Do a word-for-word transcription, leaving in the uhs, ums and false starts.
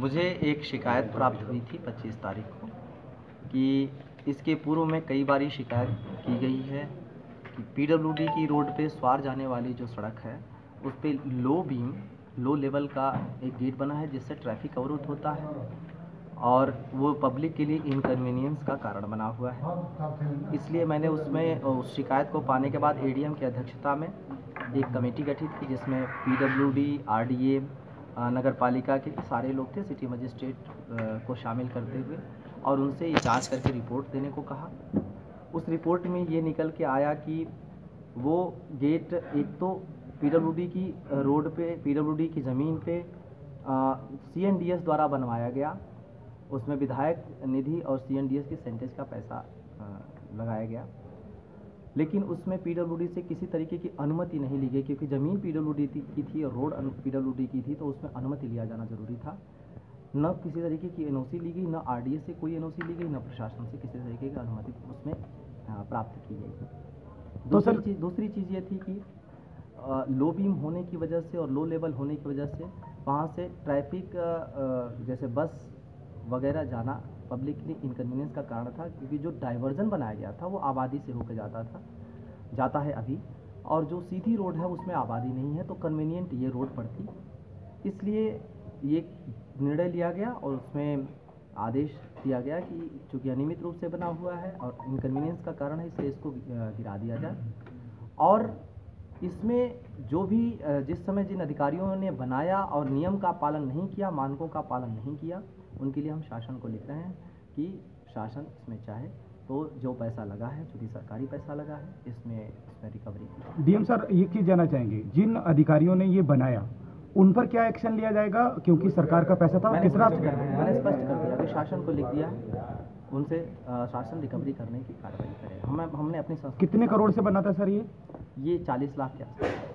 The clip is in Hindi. मुझे एक शिकायत प्राप्त हुई थी पच्चीस तारीख को कि इसके पूर्व में कई बारी शिकायत की गई है कि पीडब्ल्यूडी की रोड पे स्वार जाने वाली जो सड़क है उस पर लो बीम लो लेवल का एक गेट बना है जिससे ट्रैफिक अवरुद्ध होता है और वो पब्लिक के लिए इनकन्वीनियंस का कारण बना हुआ है। इसलिए मैंने उसमें उस शिकायत को पाने के बाद ए डी एम की अध्यक्षता में एक कमेटी गठित की जिसमें P W D, R D A, नगर पालिका के सारे लोग थे, सिटी मजिस्ट्रेट को शामिल करते हुए, और उनसे ये जांच करके रिपोर्ट देने को कहा। उस रिपोर्ट में ये निकल के आया कि वो गेट एक तो पी डब्ल्यू डी की रोड पे, पी डब्ल्यू डी की ज़मीन पे सी एन डी एस द्वारा बनवाया गया, उसमें विधायक निधि और सी एन डी एस की सेंटेज का पैसा आ, लगाया गया, लेकिन उसमें पी डब्ल्यू डी से किसी तरीके की अनुमति नहीं ली गई क्योंकि ज़मीन पी डब्ल्यू डी की थी और रोड पी डब्ल्यू डी की थी, तो उसमें अनुमति लिया जाना जरूरी था। न किसी तरीके की एन ओ सी ली गई, न आर डी ए से कोई एन ओ सी ली गई, न प्रशासन से किसी तरीके की अनुमति उसमें प्राप्त की गई। दूसरी चीज़ दूसरी चीज़ ये थी कि लो बीम होने की वजह से और लो लेवल होने की वजह से वहाँ से ट्रैफिक जैसे बस वगैरह जाना पब्लिक के लिए इनकन्वीनियंस का कारण था क्योंकि जो डाइवर्जन बनाया गया था वो आबादी से होकर जाता था जाता है अभी, और जो सीधी रोड है उसमें आबादी नहीं है तो कन्वीनियंट ये रोड पड़ती, इसलिए ये निर्णय लिया गया और उसमें आदेश दिया गया कि चूँकि अनियमित रूप से बना हुआ है और इनकन्वीनियंस का कारण है इसलिए इसको गिरा दिया जाए। और इसमें जो भी जिस समय जिन अधिकारियों ने बनाया और नियम का पालन नहीं किया, मानकों का पालन नहीं किया, उनके लिए हम शासन को लिख रहे हैं कि शासन इसमें चाहे तो जो पैसा लगा है, चूँकि सरकारी पैसा लगा है, इसमें इसमें रिकवरी। डी एम सर, ये चीज़ जाना चाहेंगे, जिन अधिकारियों ने ये बनाया उन पर क्या एक्शन लिया जाएगा क्योंकि सरकार का पैसा था? मैंने स्पष्ट कर दिया मैंने स्पष्ट कर दिया कि शासन को लिख दिया, उनसे शासन रिकवरी करने की कार्रवाई करेगा। हम हमने अपनी कितने करोड़ से बना था सर? ये ये चालीस लाख के आसपास।